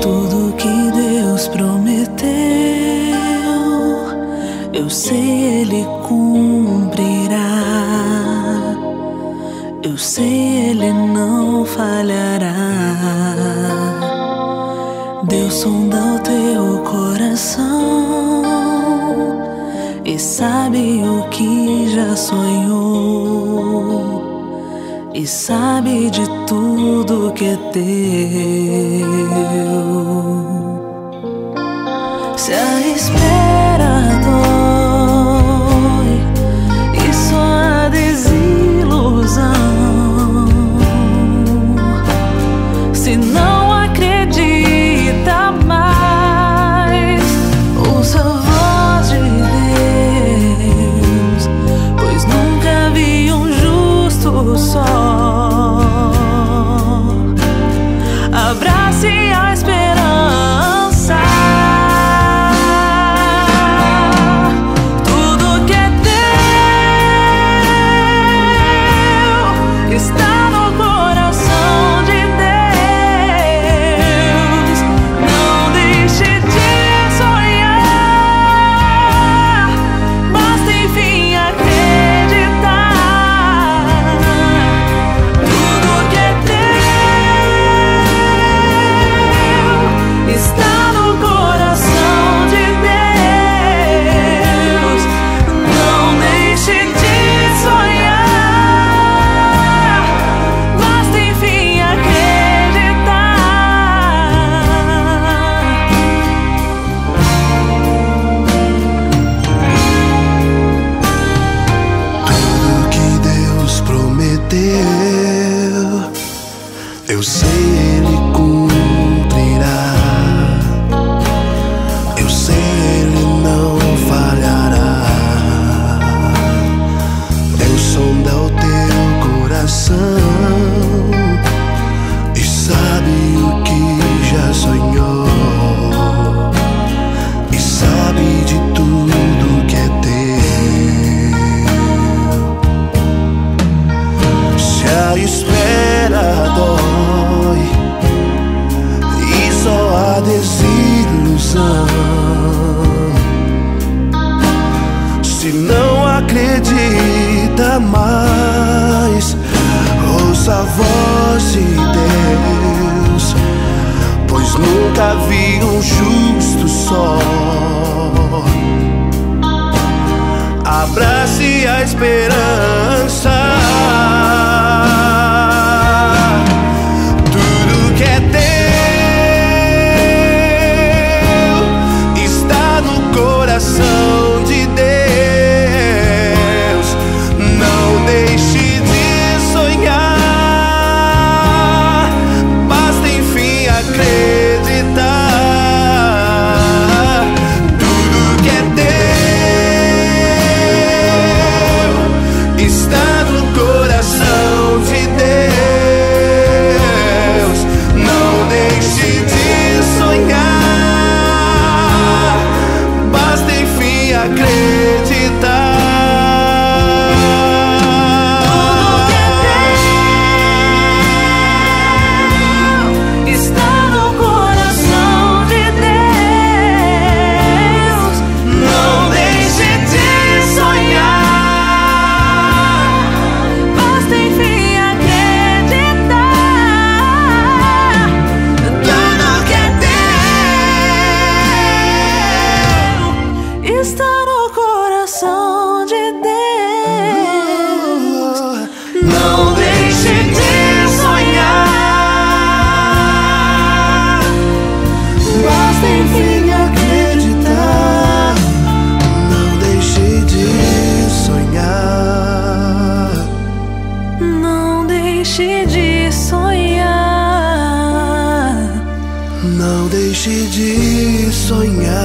Tudo que Deus prometeu, eu sei, Ele cumprirá. Eu sei, Ele não falhará. Deus sonda o teu coração e sabe o que já sonhou, e sabe de tudo que é teu. Se a espera dói e só a desilusão, se não acredita mais, ouça a voz de Deus, pois nunca vi um justo só. Eu sei, Ele cumprirá. Eu sei, Ele não falhará. Deus sonda o teu coração e sabe o que já sonhou, e sabe de tudo que é teu. Se a espera dói, só a desilusão, se não acredita mais, ouça a voz de Deus, pois nunca vi um justo só. Abrace a esperança. Não deixe de sonhar.